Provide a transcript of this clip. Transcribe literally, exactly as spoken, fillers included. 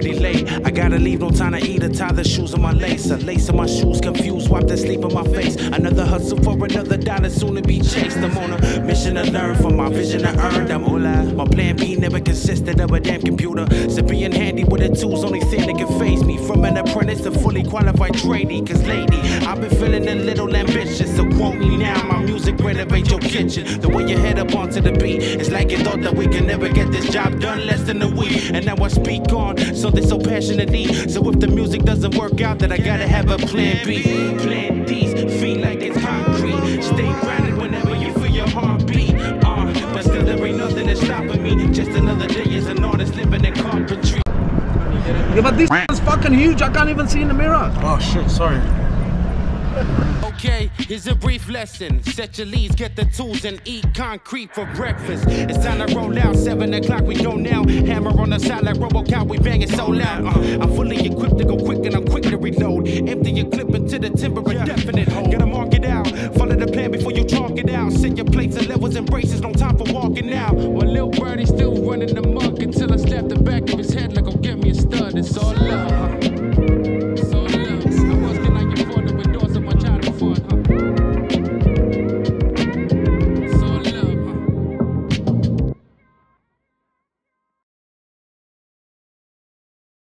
already late. I gotta leave, no time to eat or tie the shoes on my lace. A lace on my shoes, confused, wipe the sleep on my face. Another hustle for another dollar, soon to be chased. I'm on a mission to learn from my vision I earned. I'm alive. My plan B never consisted of a damn computer. So being handy with the tools, only thing that can phase me. From an apprentice to fully qualified trainee. Cause lady, I've been feeling a little ambitious. So quote me now, my music renovate your kitchen. The way you head up onto the beat, it's like you thought that we could never get this job done less than a week. And now I speak on something so passionately. So if the music doesn't work out, then I gotta have a plan B. Plan D's, feel like it's concrete. Stay grounded whenever you feel your heartbeat. Uh, but still there ain't nothing that's stopping me. Just another day as an artist living in carpentry. Yeah, but this is fucking huge. I can't even see in the mirror. Oh shit, sorry. Okay, here's a brief lesson. Set your leads, get the tools, and eat concrete for breakfast. It's time to roll out, seven o'clock, we go now. Hammer on the side like RoboCop, we bang it so loud. uh, I'm fully equipped to go quick, and I'm quick to reload. Empty your clip into the timber, a definite hole. Gotta mark it out, follow the plan before you chalk it out. Set your plates and levels and braces, don't